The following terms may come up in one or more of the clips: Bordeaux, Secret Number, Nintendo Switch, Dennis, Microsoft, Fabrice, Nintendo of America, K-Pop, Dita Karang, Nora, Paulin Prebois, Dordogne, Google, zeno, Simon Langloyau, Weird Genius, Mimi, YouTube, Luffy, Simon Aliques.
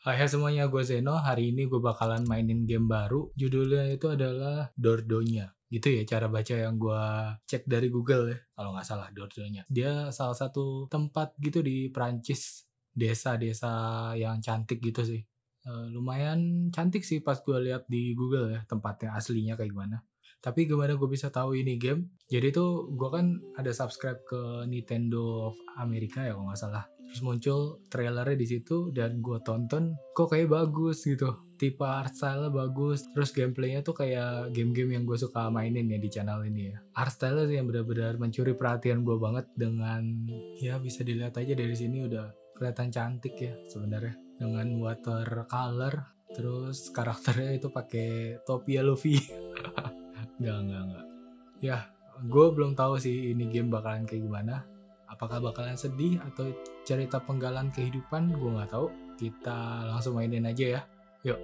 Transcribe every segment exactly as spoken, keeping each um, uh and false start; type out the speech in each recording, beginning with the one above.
Hai semuanya, gue Zeno. Hari ini gue bakalan mainin game baru. Judulnya itu adalah Dordogne. Gitu ya cara baca yang gue cek dari Google ya. Kalau nggak salah Dordogne. Dia salah satu tempat gitu di Perancis. Desa-desa yang cantik gitu sih. E, lumayan cantik sih pas gue lihat di Google ya. Tempatnya aslinya kayak gimana. Tapi gimana gue bisa tahu ini game? Jadi tuh gue kan ada subscribe ke Nintendo of America ya kalau nggak salah. Terus muncul trailernya di situ dan gue tonton, kok kayak bagus gitu. Tipe art style-nya bagus. Terus gameplaynya tuh kayak game-game yang gue suka mainin ya di channel ini ya. Art style-nya yang benar-benar mencuri perhatian gue banget dengan ya bisa dilihat aja dari sini udah kelihatan cantik ya sebenarnya dengan watercolor. Terus karakternya itu pakai topi Luffy. Enggak, enggak, enggak. Ya, gue belum tahu sih ini game bakalan kayak gimana. Apakah bakalan sedih atau cerita penggalan kehidupan, gue nggak tahu. Kita langsung mainin aja ya. Yuk.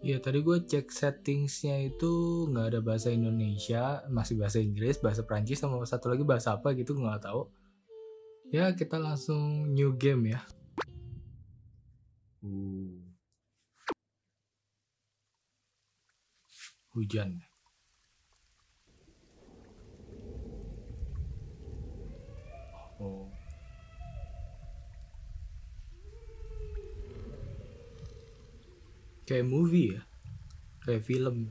Ya, tadi gue cek settingsnya itu nggak ada bahasa Indonesia, masih bahasa Inggris, bahasa Perancis, sama satu lagi bahasa apa gitu, gue nggak tahu. Ya, kita langsung new game ya. Uh. Hujan. Oh. Kayak movie ya, kayak film.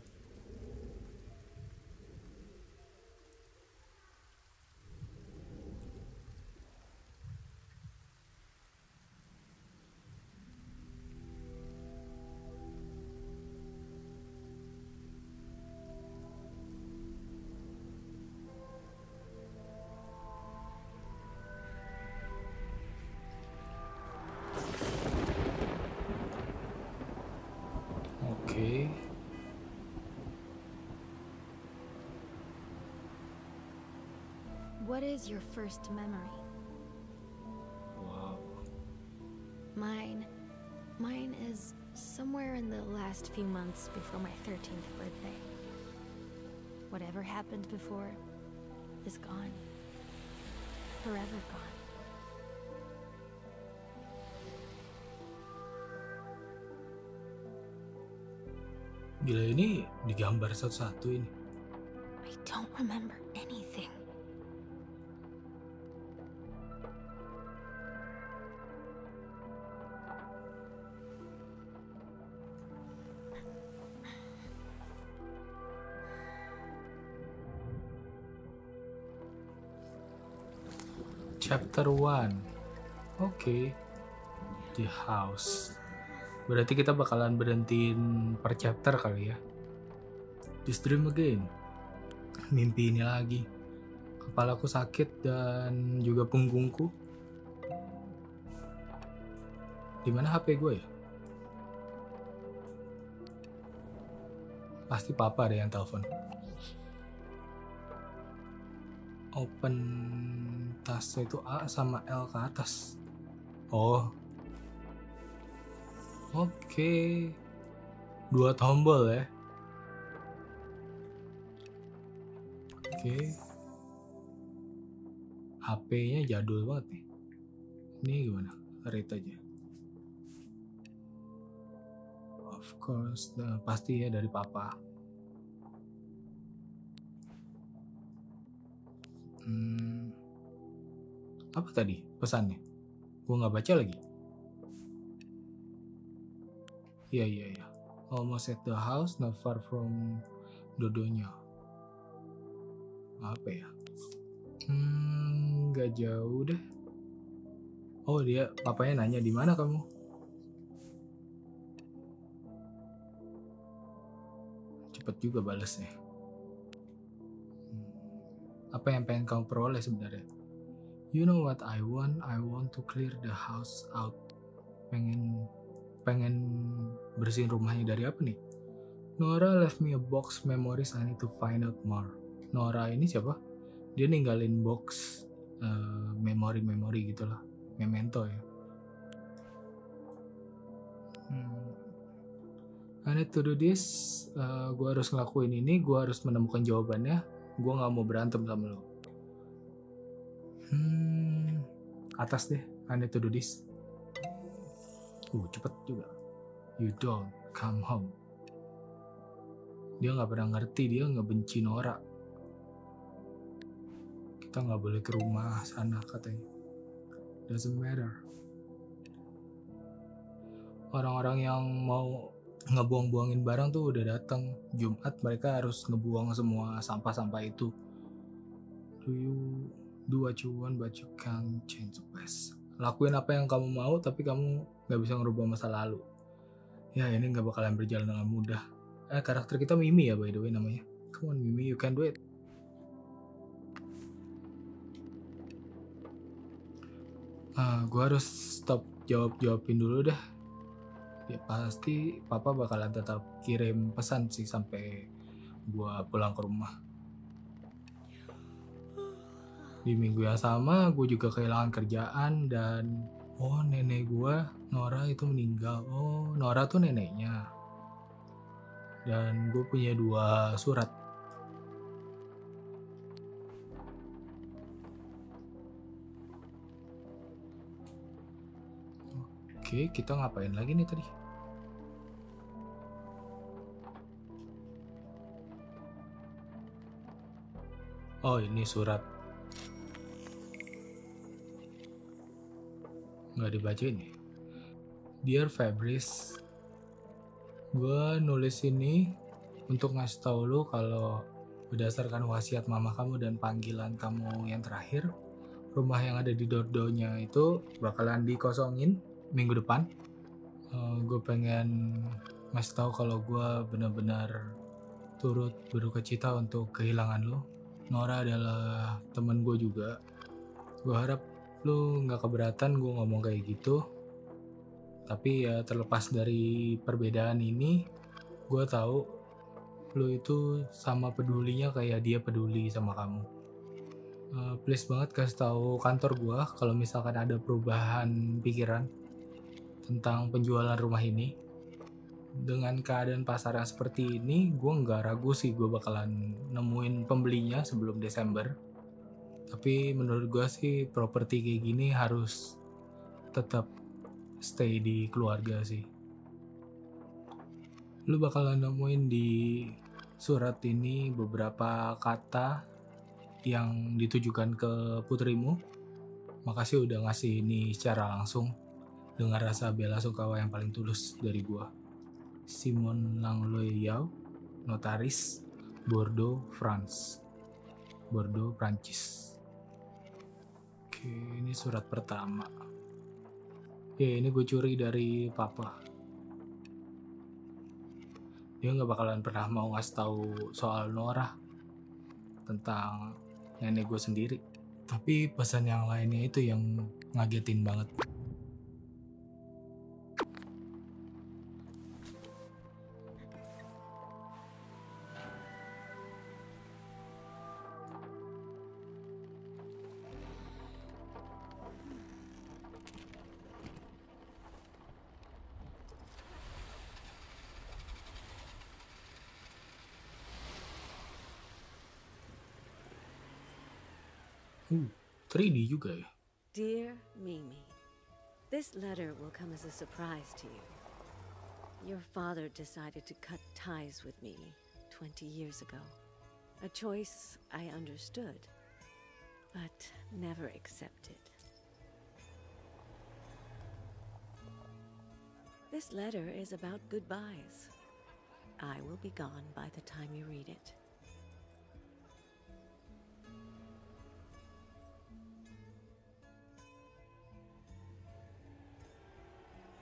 Oke. What is your first memory? Wow. Mine, mine is somewhere in the last few months before my thirteenth birthday. Whatever happened before is gone. Forever gone. Gila, ini digambar satu-satu ini. I don't remember anything. Chapter one. Oke. Okay. The house. Berarti kita bakalan berhentiin per chapter kali ya. Just dream again. Mimpi ini lagi. Kepalaku sakit dan juga punggungku. Dimana H P gue ya? Pasti papa ada yang telepon. Open tasnya itu A sama L ke atas. Oh. Oke, okay. Dua tombol ya. Oke, okay. H P-nya jadul banget nih. Ini gimana? Rate aja. Of course, nah, pasti ya dari papa. Hmm. Apa tadi pesannya? Gua nggak baca lagi. Iya, iya, iya. Almost at the house, not far from Dordogne. Apa ya? Hmm, gak jauh deh. Oh, dia papanya nanya di mana kamu? Cepet juga balasnya. Apa yang pengen kamu peroleh sebenarnya? You know what I want? I want to clear the house out. Pengen pengen bersihin rumahnya dari apa nih? Nora left me a box memories I need to find out more. Nora ini siapa? Dia ninggalin box uh, memori-memori gitulah, memento ya. Hmm. I need to do this, uh, gue harus ngelakuin ini, gue harus menemukan jawabannya, gue gak mau berantem sama lo. Hmm, atas deh, I need to do this. Uh, cepet juga. You don't come home. Dia gak pernah ngerti, dia gak benci Nora. Kita gak boleh ke rumah sana katanya. Doesn't matter. Orang-orang yang mau ngebuang-buangin barang tuh udah datang. Jumat mereka harus ngebuang semua sampah-sampah itu. Do you do what you want but you can't change the past. Lakuin apa yang kamu mau tapi kamu gak bisa ngerubah masa lalu. Ya ini gak bakalan berjalan dengan mudah. Eh karakter kita Mimi ya by the way namanya. Come on Mimi, you can do it. Ah, gue harus stop jawab-jawabin dulu dah. Ya pasti papa bakalan tetap kirim pesan sih sampai gua pulang ke rumah. Di minggu yang sama gue juga kehilangan kerjaan dan oh nenek gua Nora itu meninggal. Oh Nora tuh neneknya. Dan gue punya dua surat. Oke, kita ngapain lagi nih tadi? Oh, ini surat. Nggak dibacain ya? Dear Fabrice, gue nulis ini untuk ngasih tau lo kalau berdasarkan wasiat mama kamu dan panggilan kamu yang terakhir, rumah yang ada di Dordogne itu bakalan dikosongin minggu depan. uh, gue pengen ngasih tahu kalau gue benar-benar turut berduka cita untuk kehilangan lo. Nora adalah teman gue juga. Gue harap lo nggak keberatan gue ngomong kayak gitu. Tapi ya terlepas dari perbedaan ini, gue tahu lo itu sama pedulinya kayak dia peduli sama kamu. Uh, please banget kasih tahu kantor gue kalau misalkan ada perubahan pikiran tentang penjualan rumah ini. Dengan keadaan pasar yang seperti ini, gue nggak ragu sih gue bakalan nemuin pembelinya sebelum Desember. Tapi menurut gue sih properti kayak gini harus tetap stay di keluarga sih. Lu bakalan nemuin di surat ini beberapa kata yang ditujukan ke putrimu. Makasih udah ngasih ini secara langsung dengan rasa bela sukawa yang paling tulus dari gua. Simon Langloyau, notaris, Bordeaux, France. Bordeaux, Prancis. Oke, ini surat pertama. Ya, ini gue curi dari papa. Dia nggak bakalan pernah mau ngasih tahu soal Nora tentang nenek gue sendiri. Tapi pesan yang lainnya itu yang ngagetin banget. Ooh, three D juga ya. Dear Mimi, this letter will come as a surprise to you. Your father decided to cut ties with me twenty years ago. A choice I understood, but never accepted. This letter is about goodbyes. I will be gone by the time you read it.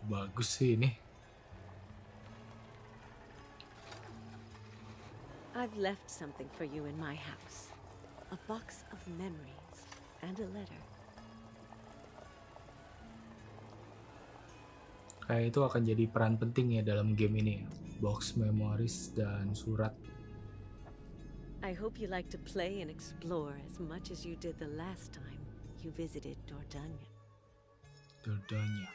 Bagus sih ini. I've left something for you in my house. A box of memories and a letter. Kayak itu akan jadi peran penting ya dalam game ini. Box memories dan surat. I hope you like to play and explore as much as you did the last time you visited Dordogne. Dordogne.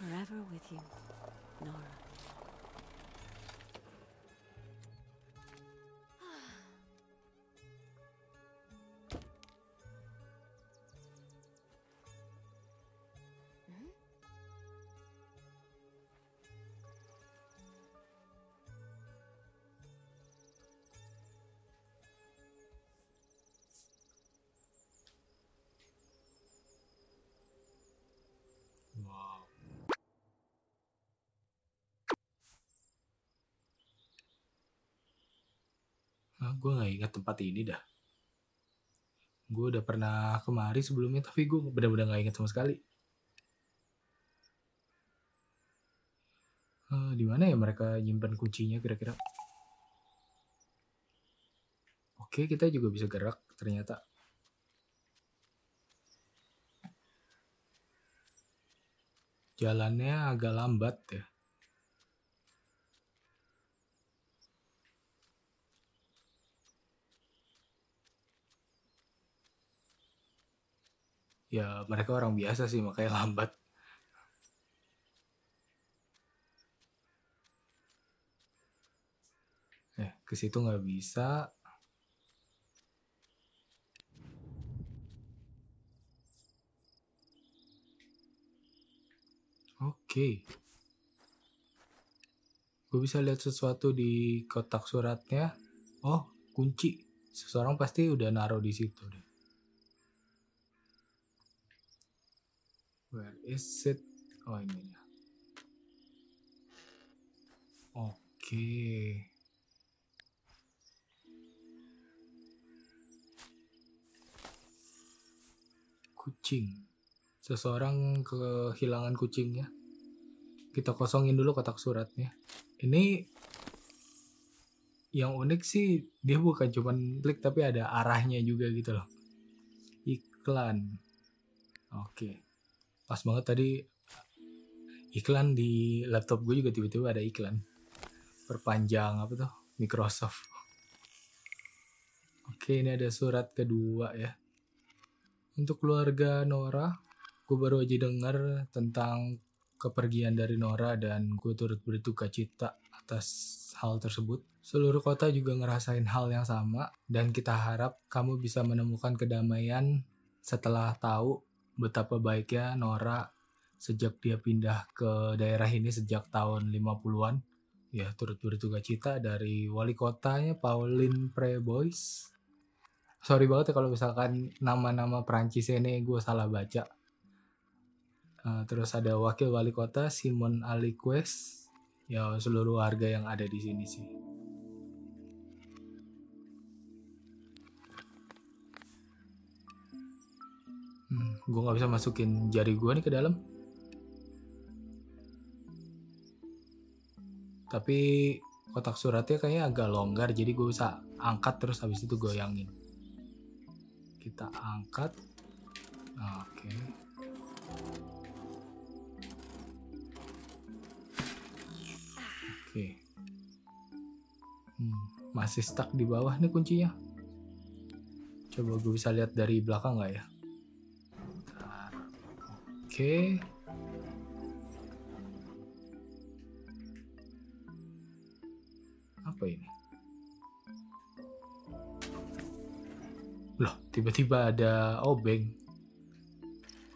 Forever with you, Nora. Gue gak ingat tempat ini dah. Gue udah pernah kemari sebelumnya, tapi gue bener-bener gak ingat sama sekali. Uh, di mana ya mereka nyimpan kuncinya kira-kira? Oke, kita juga bisa gerak ternyata. Jalannya agak lambat ya. Ya, mereka orang biasa sih, makanya lambat. Eh, ke situ nggak bisa. Oke. Gue bisa lihat sesuatu di kotak suratnya. Oh, kunci. Seseorang pasti udah naruh di situ deh. Where is it? Oh, ini ya. Oke. Okay. Kucing. Seseorang kehilangan kucingnya. Kita kosongin dulu kotak suratnya. Ini yang unik sih, dia bukan cuma klik tapi ada arahnya juga gitu loh. Iklan. Oke. Okay. Pas banget tadi iklan di laptop gue juga tiba-tiba ada iklan perpanjang apa tuh Microsoft. Oke, ini ada surat kedua ya. Untuk keluarga Nora, gue baru aja dengar tentang kepergian dari Nora dan gue turut berduka cita atas hal tersebut. Seluruh kota juga ngerasain hal yang sama dan kita harap kamu bisa menemukan kedamaian setelah tahu betapa baiknya Nora sejak dia pindah ke daerah ini sejak tahun lima puluhan. Ya, turut berduka cita dari wali kotanya, Paulin Prebois. Sorry banget ya kalau misalkan nama-nama Perancis ini gue salah baca. Uh, terus ada wakil wali kota, Simon Aliques. Ya, seluruh warga yang ada di sini sih. Hmm, gue gak bisa masukin jari gue nih ke dalam. Tapi kotak suratnya kayaknya agak longgar, jadi gue bisa angkat terus habis itu goyangin. Kita angkat. Oke. Oke. Hmm, masih stuck di bawah nih kuncinya. Coba gue bisa lihat dari belakang gak ya? Oke. Apa ini? Loh, tiba-tiba ada obeng.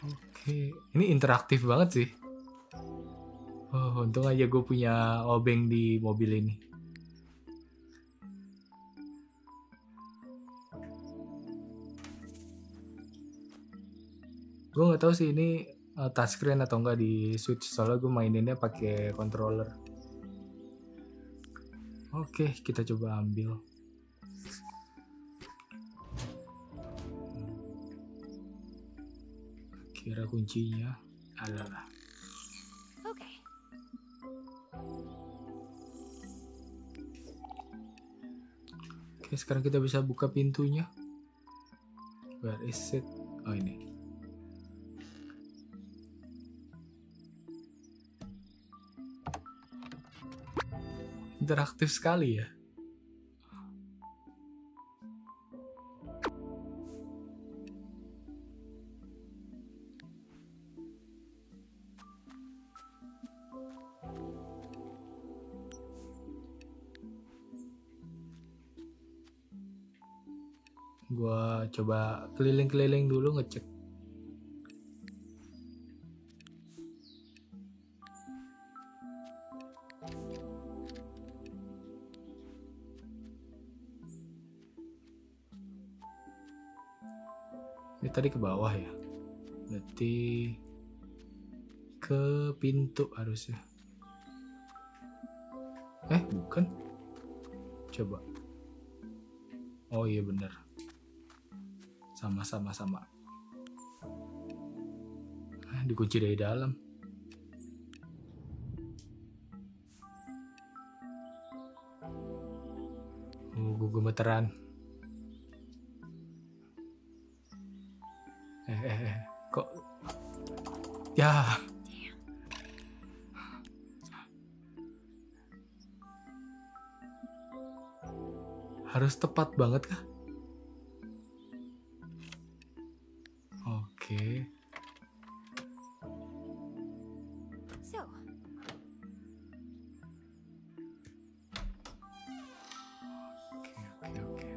Oke, ini interaktif banget sih. Oh, untung aja gue punya obeng di mobil ini. Gue nggak tahu sih ini touchscreen atau enggak di Switch, soalnya gue maininnya pakai controller. Oke, kita coba ambil. Kira kuncinya adalah. Oke. Oke, sekarang kita bisa buka pintunya. Where is it? Oh, ini. Interaktif sekali ya. Gua coba keliling-keliling dulu ngecek. Ini tadi ke bawah ya, berarti ke pintu harusnya. Eh bukan, coba. Oh iya bener, sama-sama sama. Ah, dikunci dari dalam. Oh, gue gemeteran. Eh, eh, eh. Kok? Ya. Harus tepat banget kah? Oke. So. Oke, oke, oke.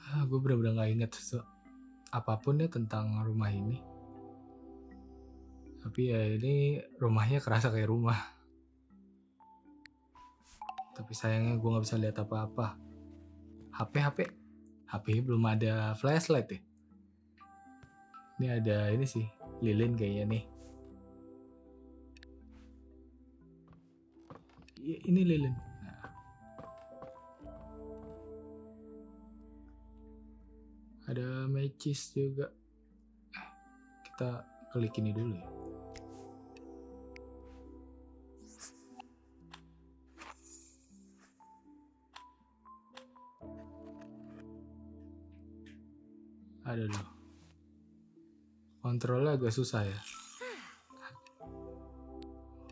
Ah, gue bener-bener gak inget apapun ya tentang rumah ini. Tapi ya ini rumahnya kerasa kayak rumah. Tapi sayangnya gue nggak bisa lihat apa-apa. H P H P H P belum ada flashlight ya. Ini ada ini sih lilin kayaknya nih. Ini lilin. Nah. Ada matches juga. Kita klik ini dulu ya. Aduh, kontrolnya agak susah ya.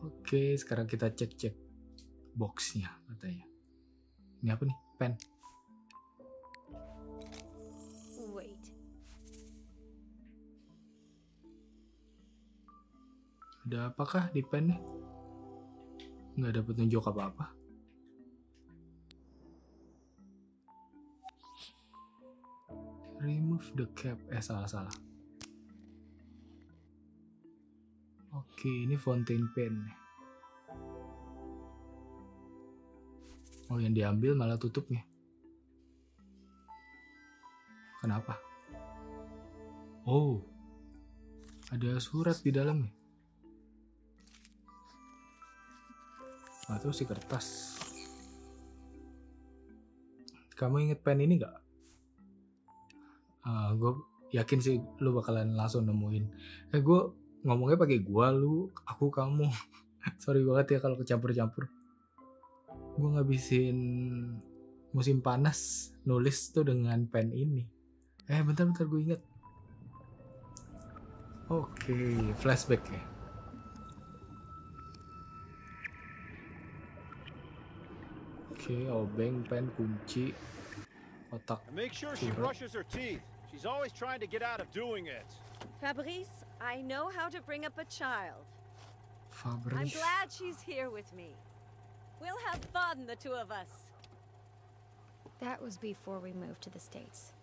Oke, sekarang kita cek-cek boxnya katanya. Ini apa nih? Pen. Wait. Ada apakah di pen nih? Nggak ada petunjuk apa-apa. Remove the cap. Eh, salah-salah. Oke, ini fountain pen. Oh, yang diambil malah tutupnya. Kenapa? Oh, ada surat di dalamnya. Atau si kertas. Kamu inget pen ini gak? Uh, gue yakin sih lu bakalan langsung nemuin. Eh gue ngomongnya pakai gua, lu, aku, kamu. Sorry banget ya kalau kecampur-campur. Gue ngabisin musim panas nulis tuh dengan pen ini. Eh bentar-bentar gue inget. Oke, okay, flashback ya. Oke, okay, obeng, pen, kunci, otak. She's always trying to get out of doing it. Fabrice, I know how to bring up a child. Fabrice. I'm glad she's here with me. We'll have fun, the two of us. That was before we moved to the States.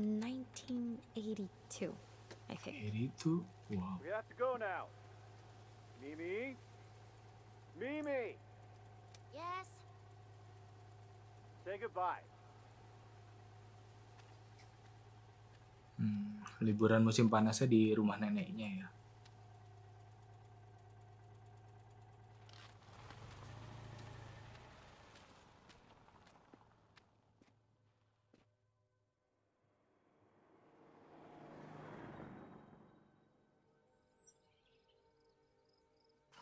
nineteen eighty-two, I think. eighty-two? Wow. We have to go now. Mimi? Mimi! Yes? Say goodbye. Hmm, liburan musim panasnya di rumah neneknya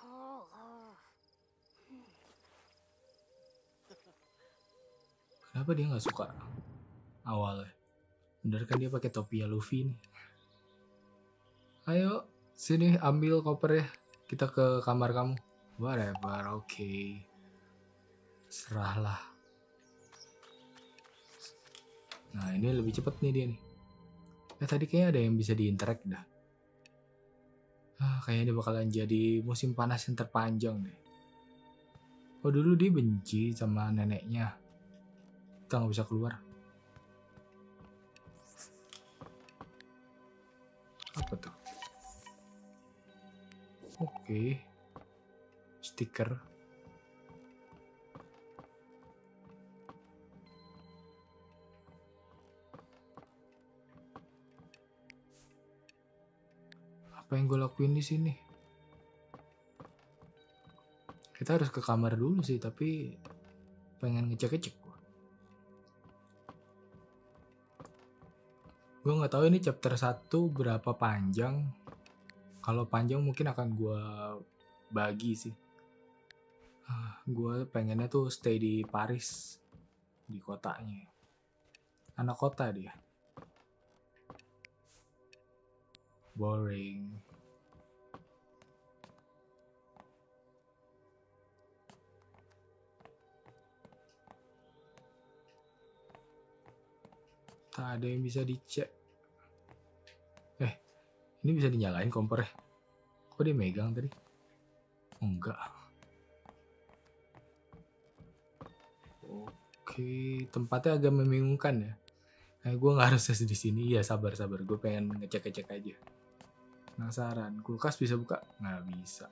ya. Kenapa dia nggak suka awalnya? Bener kan dia pakai topi Luffy nih. Ayo sini ambil koper ya. Kita ke kamar kamu. Whatever, oke. Okay. Serahlah. Nah ini lebih cepet nih dia nih. Eh tadi kayaknya ada yang bisa diinteract dah. Ah, kayaknya dia bakalan jadi musim panas yang terpanjang deh. Oh dulu dia benci sama neneknya. Kita nggak bisa keluar. Apa tuh? Oke. Stiker. Apa yang gue lakuin di sini? Kita harus ke kamar dulu sih, tapi pengen ngecek-ngecek. Gue nggak tahu ini chapter satu berapa panjang. Kalau panjang mungkin akan gue bagi sih. Ah, gue pengennya tuh stay di Paris, di kotanya. Anak kota dia. Boring. Tak ada yang bisa dicek. Eh, ini bisa dinyalain kompornya. Kok dia megang tadi? Enggak. Oke, tempatnya agak membingungkan ya. Nah, gue nggak harus di sini ya, sabar-sabar. Gue pengen ngecek-ngecek aja. Penasaran, kulkas bisa buka? Nggak bisa.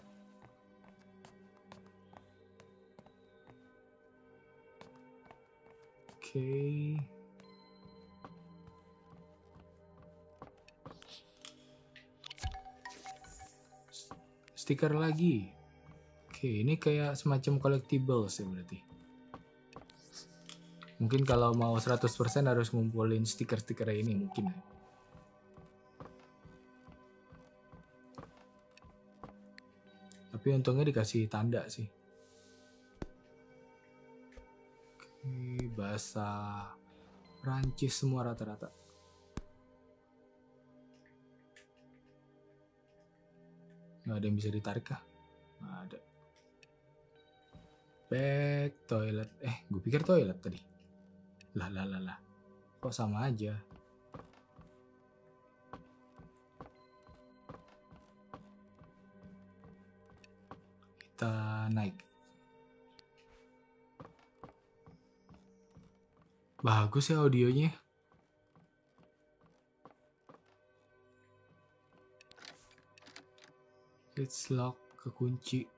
Oke. Stiker lagi. Oke, ini kayak semacam collectibles ya berarti. Mungkin kalau mau seratus persen harus ngumpulin stiker-stiker ini mungkin. Tapi untungnya dikasih tanda sih. Oke, bahasa Prancis semua rata-rata. Nggak ada yang bisa ditarik kah? Nggak ada. Back toilet. Eh, gue pikir toilet tadi. Lah lah lah lah. Kok sama aja? Kita naik. Bagus ya audionya. It's lock, kekunci.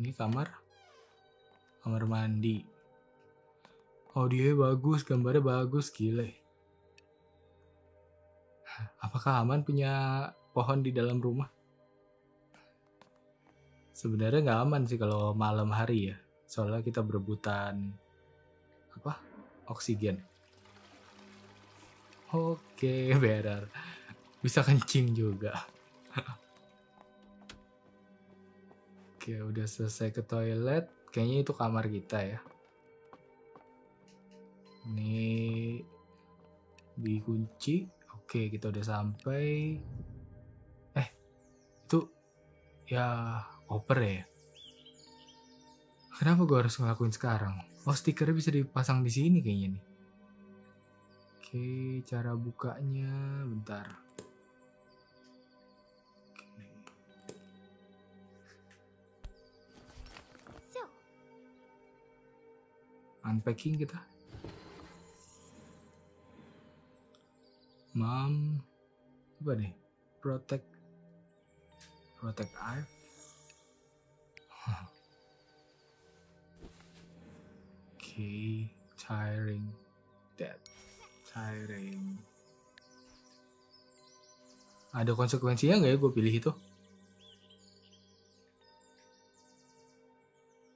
Ini kamar. Kamar mandi. Audionya bagus, gambarnya bagus, gile. Apakah aman punya pohon di dalam rumah? Sebenarnya nggak aman sih kalau malam hari ya, soalnya kita berebutan apa oksigen. Oke, benar, bisa kencing juga. Oke, udah selesai ke toilet. Kayaknya itu kamar kita ya. Ini dikunci. Oke, kita udah sampai. Eh, itu ya. Koper ya. Kenapa gue harus ngelakuin sekarang? Oh, stikernya bisa dipasang di sini kayaknya nih. Oke, cara bukanya bentar. Oke. Unpacking kita. Mom, apa nih? Protect, protect eye. Okay, tiring, dead, tiring. Ada konsekuensinya nggak ya gue pilih itu?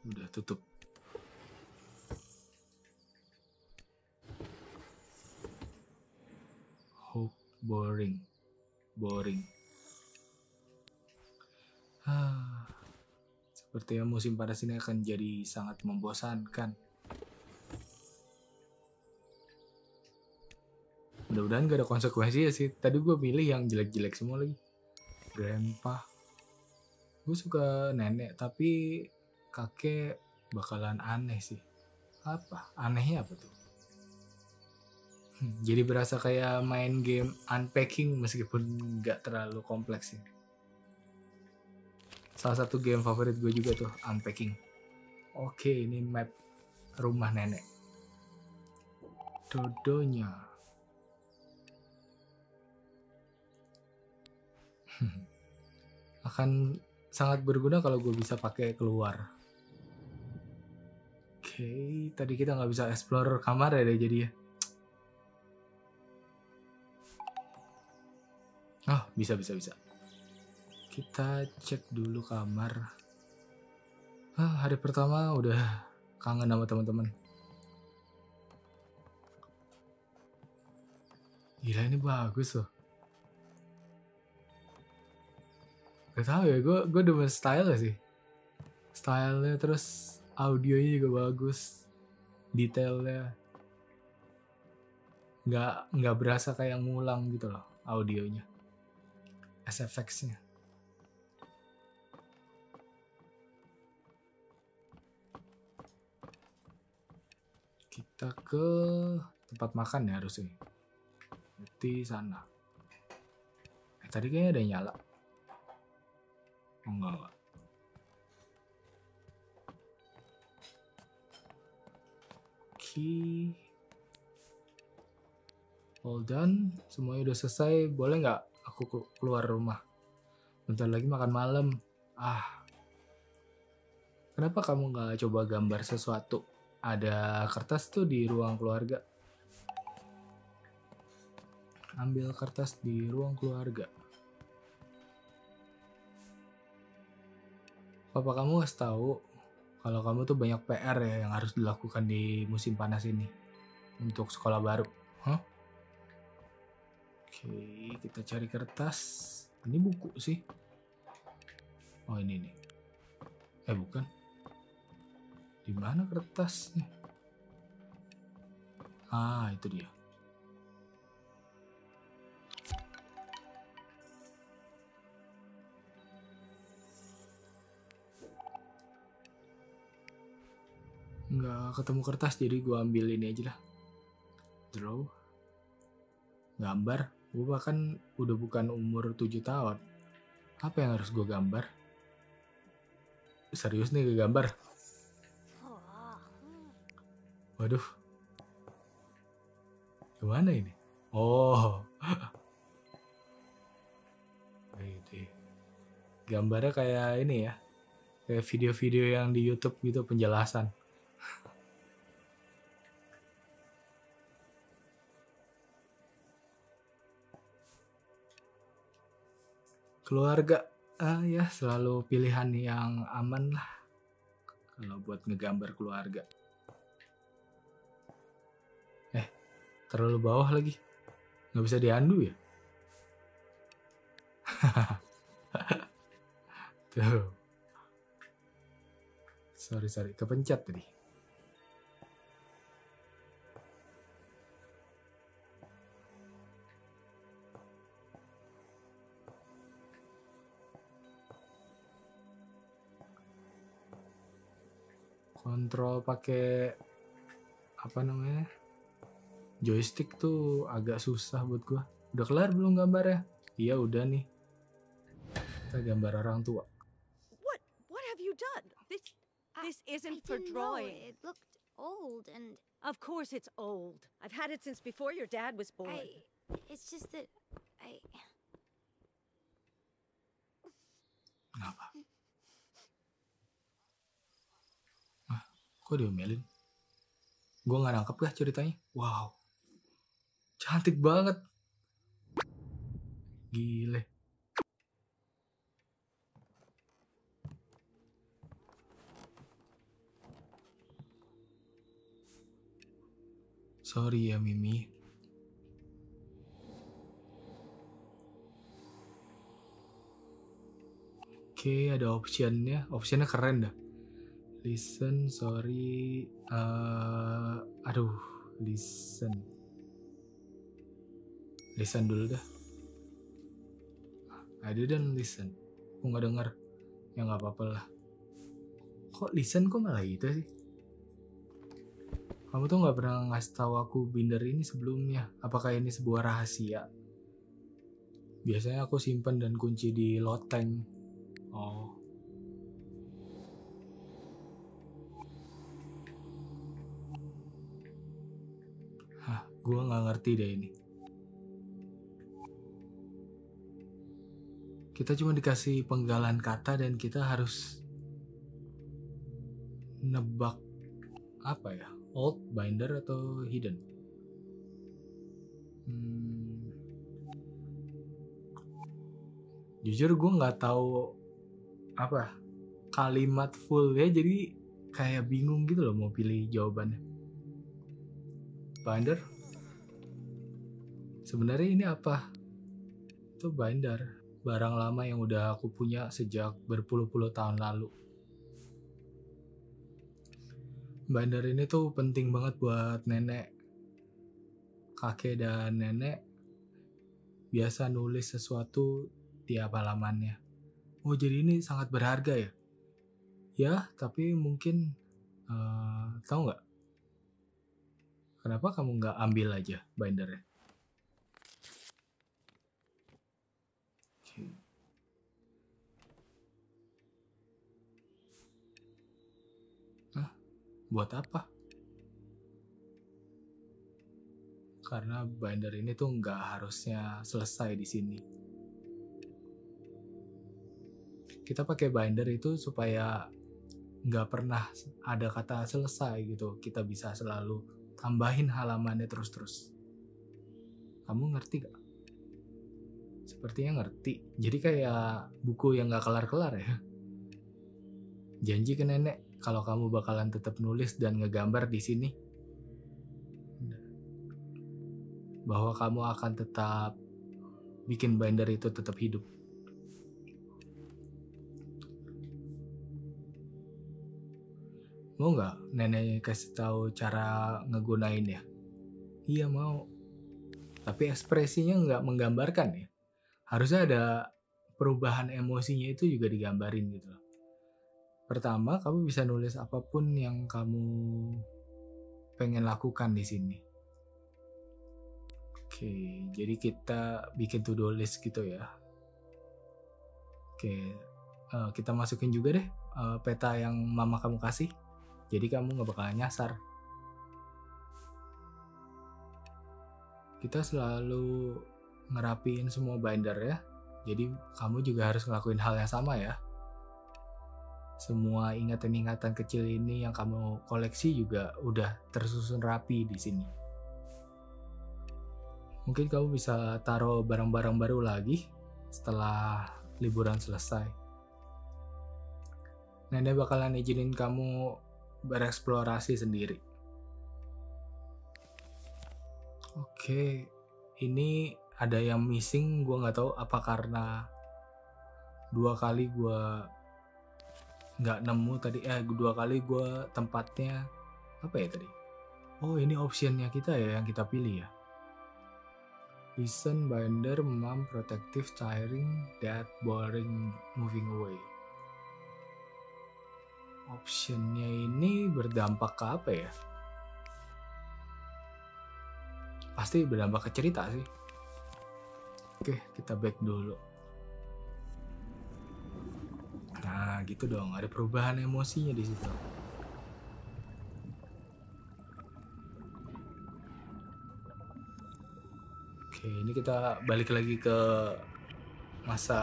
Udah tutup. Hope boring, boring. Ah, sepertinya musim panas ini akan jadi sangat membosankan. Mudah-mudahan gak ada konsekuensinya sih. Tadi gue milih yang jelek-jelek semua lagi. Grandpa. Gue suka nenek, tapi kakek bakalan aneh sih. Apa? Anehnya apa tuh? Hmm, jadi berasa kayak main game unpacking meskipun gak terlalu kompleks sih. Salah satu game favorit gue juga tuh, unpacking. Oke, ini map rumah nenek Dordogne. Akan sangat berguna kalau gue bisa pakai keluar. Oke, tadi kita nggak bisa explore kamar ya deh jadinya. Ah, bisa bisa bisa. Kita cek dulu kamar. Ah, hari pertama udah kangen sama teman-teman. Gila, ini bagus loh. Gak tau ya, gue gue demen style sih. Stylenya, terus audionya juga bagus, detailnya. Nggak nggak berasa kayak ngulang gitu loh audionya, S F X-nya. Kita ke tempat makan ya harusnya. Di sana. Eh, tadi kayaknya ada nyala. Oh, enggak, enggak. Oke. All done. Semuanya udah selesai. Boleh nggak aku keluar rumah? Bentar lagi makan malam. Ah. Kenapa kamu nggak coba gambar sesuatu? Ada kertas tuh di ruang keluarga. Ambil kertas di ruang keluarga. Papa kamu harus tahu kalau kamu tuh banyak P R ya yang harus dilakukan di musim panas ini untuk sekolah baru. Huh? Oke, kita cari kertas. Ini buku sih. Oh, ini nih. Eh, bukan. Di mana kertasnya? Ah, itu dia. Nggak ketemu kertas, jadi gue ambil ini aja lah. Draw. Gambar. Gue bahkan udah bukan umur tujuh tahun. Apa yang harus gue gambar? Serius nih, gak gambar. Waduh, gimana ini? Oh, gambarnya kayak ini ya, kayak video-video yang di YouTube gitu, penjelasan. Keluarga, ah ya, selalu pilihan yang aman lah kalau buat ngegambar keluarga. Terlalu bawah lagi. Nggak bisa diandu ya? Tuh. Sorry, sorry. Kepencet tadi. Kontrol pakai apa namanya? Joystick tuh agak susah buat gua. Udah kelar belum gambarnya? Iya udah nih. Kita gambar orang tua. What What have you done? This This isn't for drawing. It looked old and of course it's old. I've had it since before your dad was born. I, it's just that I. Kenapa? Ah, kok diomelin? Gua nggak nangkep kah ceritanya? Wow. Cantik banget. Gile. Sorry ya Mimi. Oke, ada optionnya. Optionnya keren dah. Listen, sorry. Uh, aduh, listen. Listen dulu dah. I didn't listen. Aku nggak dengar. Ya nggak apa-apa lah. Kok listen kok malah gitu sih? Kamu tuh nggak pernah ngasih tahu aku binder ini sebelumnya. Apakah ini sebuah rahasia? Biasanya aku simpan dan kunci di loteng. Oh, Gue nggak ngerti deh ini. Kita cuma dikasih penggalan kata dan kita harus nebak apa ya? Old, binder, atau hidden? Hmm. Jujur gue nggak tahu apa kalimat full ya, jadi kayak bingung gitu loh mau pilih jawabannya. Binder? Sebenarnya ini apa? Itu binder. Barang lama yang udah aku punya sejak berpuluh-puluh tahun lalu. Binder ini tuh penting banget buat nenek. Kakek dan nenek biasa nulis sesuatu tiap halamannya. Oh, jadi ini sangat berharga ya? Ya, tapi mungkin uh, tahu nggak? Kenapa kamu nggak ambil aja bindernya? Buat apa? Karena binder ini tuh nggak harusnya selesai di sini. Kita pakai binder itu supaya nggak pernah ada kata selesai gitu. Kita bisa selalu tambahin halamannya terus-terus. Kamu ngerti gak? Sepertinya ngerti. Jadi kayak buku yang nggak kelar-kelar ya. Janji ke nenek. Kalau kamu bakalan tetap nulis dan ngegambar di sini, bahwa kamu akan tetap bikin binder itu tetap hidup. Mau nggak nenek kasih tahu cara ngegunainnya? Iya mau. Tapi ekspresinya nggak menggambarkan ya. Harusnya ada perubahan emosinya itu juga digambarin gitu loh. Pertama, kamu bisa nulis apapun yang kamu pengen lakukan di sini. Oke, jadi kita bikin to-do list gitu ya. Oke, uh, kita masukin juga deh uh, peta yang mama kamu kasih. Jadi kamu nggak bakal nyasar. Kita selalu ngerapiin semua binder ya. Jadi kamu juga harus ngelakuin hal yang sama ya. Semua ingatan-ingatan kecil ini yang kamu koleksi juga udah tersusun rapi di sini. Mungkin kamu bisa taruh barang-barang baru lagi setelah liburan selesai. Nenek bakalan izinin kamu bereksplorasi sendiri. Oke, ini ada yang missing, gue nggak tahu apa karena dua kali gue nggak nemu tadi, eh dua kali gue tempatnya apa ya tadi? Oh, ini optionnya kita ya yang kita pilih ya. Listen, binder, mom, protective, tiring, dad, boring, moving away. Optionnya ini berdampak ke apa ya? Pasti berdampak ke cerita sih. Oke, kita back dulu. Nah, gitu dong. Ada perubahan emosinya di situ. Oke, ini kita balik lagi ke masa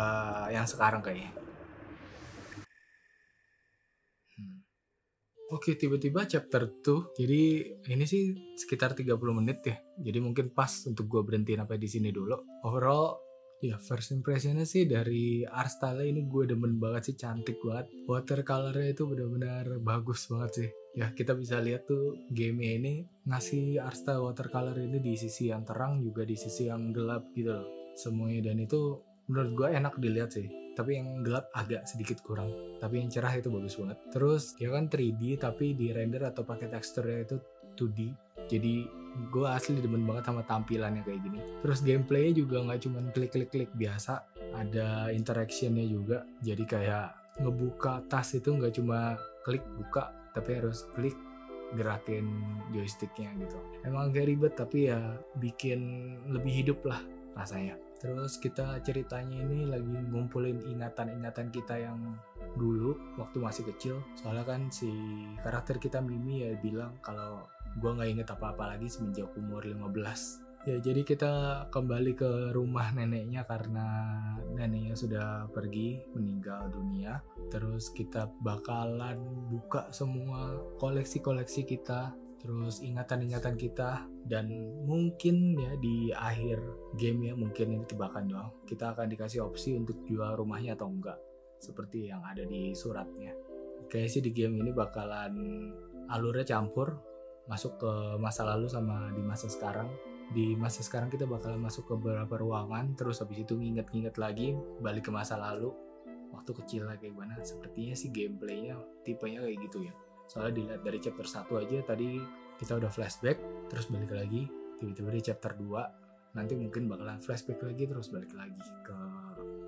yang sekarang kayaknya. Hmm. Oke, tiba-tiba chapter dua. Jadi, ini sih sekitar tiga puluh menit ya. Jadi mungkin pas untuk gue berhenti sampai di sini dulu. Overall, ya, first impression-nya sih dari art style ini gue demen banget sih, cantik banget. Watercolor-nya itu benar-benar bagus banget sih. Ya, kita bisa lihat tuh game ini ngasih art style watercolor ini di sisi yang terang juga di sisi yang gelap gitu loh. Semuanya, dan itu menurut gue enak dilihat sih. Tapi yang gelap agak sedikit kurang. Tapi yang cerah itu bagus banget. Terus dia kan tiga D tapi di render atau pakai teksturnya itu dua D. Jadi gue asli demen banget sama tampilannya kayak gini. Terus gameplaynya juga nggak cuman klik-klik-klik biasa, ada interactionnya juga. Jadi kayak ngebuka tas itu nggak cuma klik buka, tapi harus klik gerakin joysticknya gitu. Emang agak ribet tapi ya bikin lebih hidup lah rasanya. Terus kita ceritanya ini lagi ngumpulin ingatan-ingatan kita yang dulu waktu masih kecil. Soalnya kan si karakter kita Mimi ya bilang kalau gue nggak inget apa-apa lagi semenjak umur lima belas. Ya jadi kita kembali ke rumah neneknya karena neneknya sudah pergi meninggal dunia. Terus kita bakalan buka semua koleksi-koleksi kita, terus ingatan-ingatan kita, dan mungkin ya di akhir game ya, mungkin ini tebakan doang, kita akan dikasih opsi untuk jual rumahnya atau enggak seperti yang ada di suratnya. Kayaknya sih di game ini bakalan alurnya campur, masuk ke masa lalu sama di masa sekarang. Di masa sekarang kita bakalan masuk ke beberapa ruangan, terus habis itu nginget-nginget lagi, balik ke masa lalu, waktu kecil lah kayak gimana. Sepertinya sih gameplaynya tipenya kayak gitu ya. Soalnya dilihat dari chapter satu aja tadi kita udah flashback, terus balik lagi, tiba-tiba di chapter dua, nanti mungkin bakalan flashback lagi, terus balik lagi ke...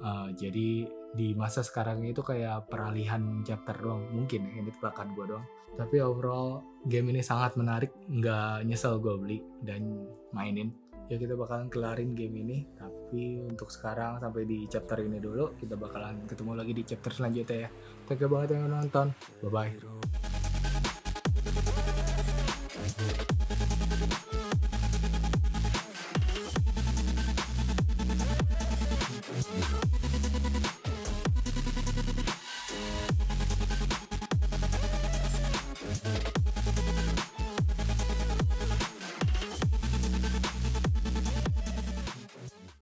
Uh, jadi di masa sekarang itu kayak peralihan chapter doang, mungkin ini tebakan gue doang. Tapi overall game ini sangat menarik, nggak nyesel gue beli dan mainin. Ya kita bakalan kelarin game ini, tapi untuk sekarang sampai di chapter ini dulu, kita bakalan ketemu lagi di chapter selanjutnya ya. Thank you banget yang udah nonton, bye-bye.